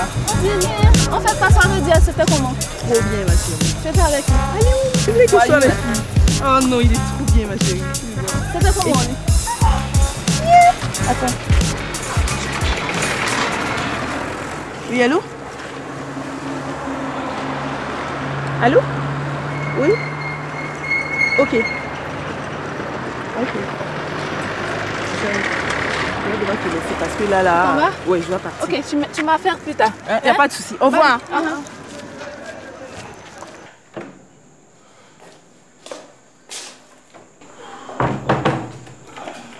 là. En fait, ta soirée d'hier, c'était comment? Trop bien, ma chérie. J'étais avec lui. Alioun, tu voulais qu'il soit avec lui? Oh non, il est trop bien, ma chérie. C'était comment, lui? Attends. Oui, allô? Allô? Oui? Ok. Ok. Je dois te laisser parce que là, là... Oui, je dois partir. Ok, tu m'as fait plus tard. Il n'y a pas de souci. Au revoir.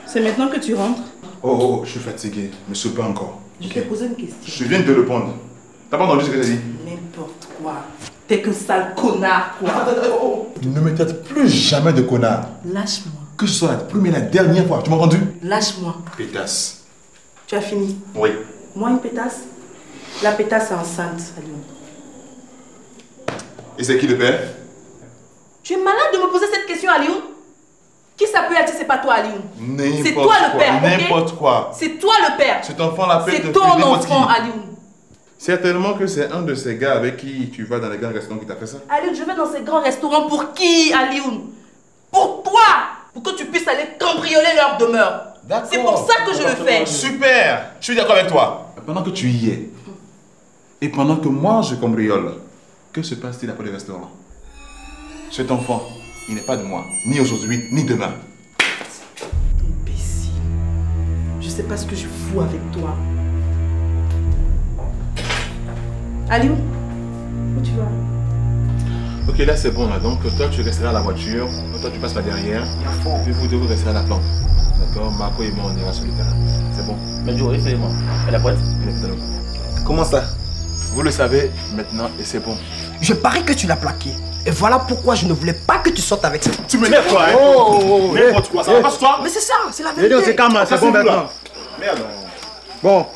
C'est maintenant que tu rentres? Oh, je suis fatigué. Mais ce pas encore. Je t'ai posé une question. Je viens de te répondre. T'as pas entendu ce que j'ai dit? N'importe quoi. T'es que sale connard, quoi. Ne me traite plus jamais de connard. Lâche-moi. Que ce soit la première et la dernière fois. Tu m'as entendu? Lâche-moi. Pétasse. Tu as fini? Oui. Moi, une pétasse? La pétasse est enceinte, Alioune. Et c'est qui le père? Tu es malade de me poser cette question, Alioune? Qui ça peut être si c'est pas toi, Alioune? C'est toi le père, okay? N'importe quoi. C'est toi le père. Cet enfant la père. C'est ton enfant, Alioune. Certainement que c'est un de ces gars avec qui tu vas dans les grands restaurants qui t'a fait ça. Alioune, je vais dans ces grands restaurants pour qui, Alioune? Pour toi! Pour que tu puisses aller cambrioler leur demeure. C'est pour ça que je le fais. Super! Je suis d'accord avec toi. Pendant que tu y es, et pendant que moi je cambriole, que se passe-t-il après le restaurant? Cet enfant, il n'est pas de moi, ni aujourd'hui, ni demain. Imbécile. Je sais pas ce que je fous avec toi. Alioune, où tu vas? Ok, là c'est bon, là. Donc toi tu resteras à la voiture, toi tu passes par derrière, puis vous deux vous resterez à la planque. D'accord? Marco et moi on ira sur le terrain. C'est bon. Mais Joris, c'est moi. Et la boîte? Comment ça? Vous le savez maintenant et c'est bon. Je parie que tu l'as plaqué. Et voilà pourquoi je ne voulais pas que tu sortes avec ça. Tu me lèves toi, hein? Oh, n'importe quoi, ça va pas sur toi? Mais c'est ça, c'est la vérité. C'est calme, c'est bon maintenant. Merde. Bon.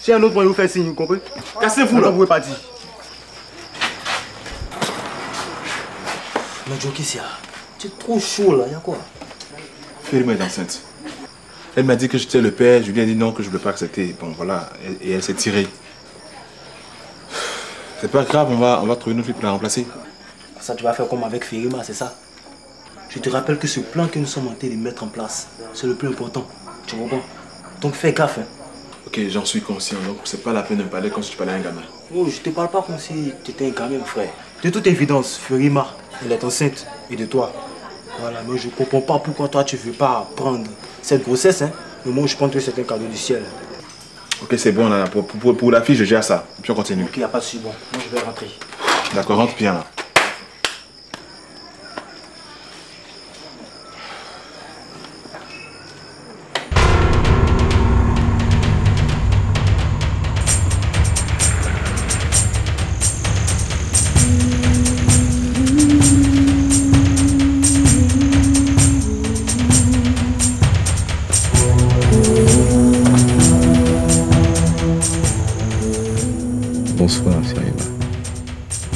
Si un autre point vous fait signe, vous comprenez? Cassez-vous là. Vous pouvez pas dire. Non, Joakissia, tu es trop chaud là, y'a quoi? Férima est enceinte. Elle m'a dit que j'étais le père, je lui ai dit non, que je ne voulais pas accepter. Bon, voilà, et elle s'est tirée. C'est pas grave, on va trouver une autre fille pour la remplacer. Ça, tu vas faire comme avec Férima, c'est ça? Je te rappelle que ce plan que nous sommes en train de mettre en place, c'est le plus important. Tu comprends? Donc fais gaffe, hein. Ok, j'en suis conscient, donc c'est pas la peine de me parler comme si tu parlais à un gamin. Oh, je te parle pas comme si tu étais un gamin, mon frère. De toute évidence, Férima, elle est enceinte, et de toi. Voilà, mais je comprends pas pourquoi toi tu veux pas prendre cette grossesse, hein. Mais moi, je pense que c'est un cadeau du ciel. Ok, c'est bon, là, pour la fille, je gère ça. Et puis on continue. Ok, y a pas de souci, bon. Moi, je vais rentrer. D'accord, rentre bien, là. Bonsoir, Férima.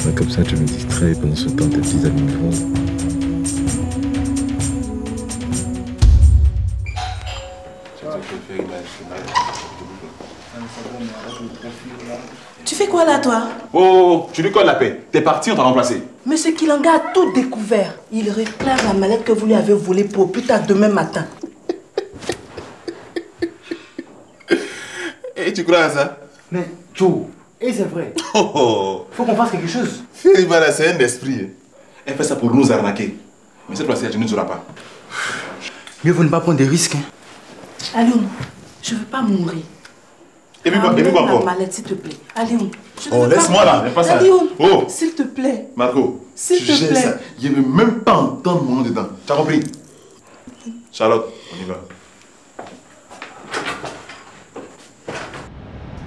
Bah, comme ça, je me distrais pendant ce temps, tes petits amis me font. Tu fais quoi là, toi? Oh, tu lui colles la paix. T'es parti, on t'a remplacé. Monsieur Kilanga a tout découvert. Il réclame la mallette que vous lui avez volée pour plus tard demain matin. Et tu crois à ça? Mais, Joe. Et c'est vrai. Faut qu'on fasse quelque chose. Férima, c'est un esprit. Elle fait ça pour nous arnaquer. Mais cette fois-ci, elle ne nous aura pas. Mieux vaut ne pas prendre des risques. Hein. Alioune, je ne veux pas mourir. Et puis quoi encore? Mallette, s'il te plaît. Alioune, je ne veux pas. Oh, laisse-moi là, fais pas ça. Alioune, s'il te plaît. Marco, s'il te plaît. Ça. Je ne veux même pas entendre mon nom dedans. T'as compris? Charlotte, on y va.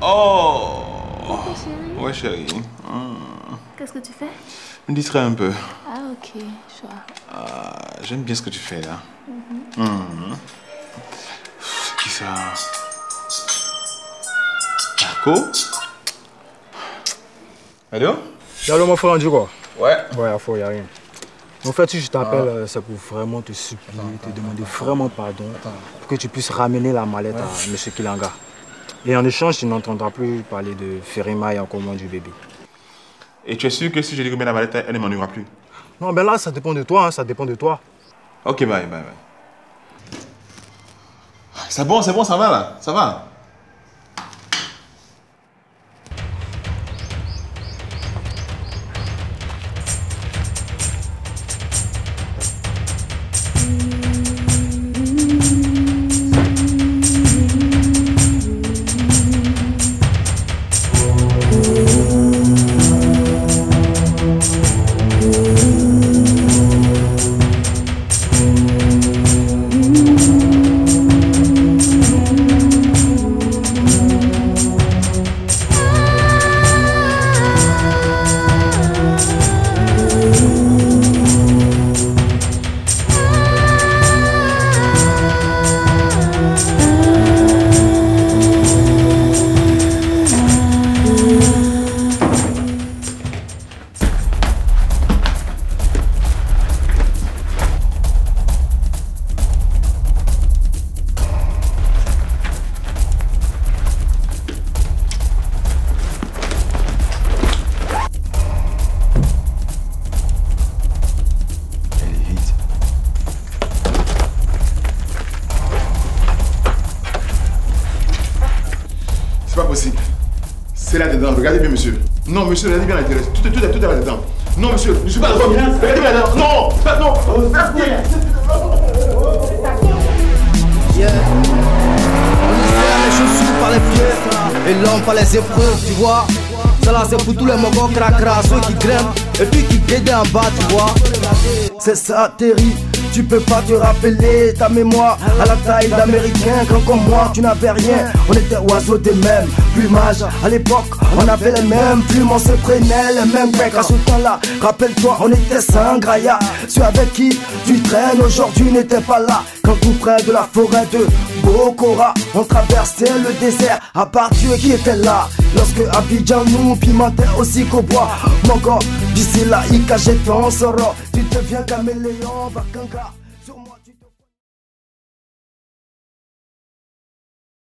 Oh! Chérie. Ouais, chérie. Qu'est-ce que tu fais? Je me distrais un peu. Ah, ok. J'aime bien ce que tu fais là. Qui ça? Marco? Allô? Allô, mon frère Andigo? Ouais. Ouais, à fond, y'a rien. En fait, si je t'appelle, c'est pour vraiment te supplier, te demander vraiment pardon pour que tu puisses ramener la mallette à M. Kilanga. Et en échange, tu n'entendras plus parler de Férima et encore moins du bébé. Et tu es sûr que si je dis que Mme Valette, elle ne m'en aura plus? Non, ben là, ça dépend de toi, hein, ça dépend de toi. Ok, bye. C'est bon, ça va là, ça va. Regardez bien, monsieur. Non, monsieur, regardez bien l'intérêt. Tout est là-dedans. Non, monsieur, je ne suis pas d'accord. Regardez bien là-dedans. Non, merci. Yeah. On les chaussures par les pieds et l'homme par les épreuves, tu vois. Ça là, c'est pour tous les mogos cracra, ceux qui grimpent et puis qui guettent en bas, tu vois. C'est ça, Théry. Tu peux pas te rappeler ta mémoire à la taille d'Américain, grand comme moi, tu n'avais rien. On était oiseaux des mêmes plumages. À l'époque, on avait les mêmes plumes, on se prenait les mêmes mecs. À ce temps-là, rappelle-toi, on était sans graillat. Ceux avec qui tu traînes aujourd'hui n'étaient pas là. Quand tout près de la forêt de Bokora, on traversait le désert. À part Dieu qui était là, lorsque Abidjan nous pimentait aussi qu'au bois. Mon gars, d'ici là, il cachait ton sort. Tu deviens caméléon, vacanga. Sur moi, tu...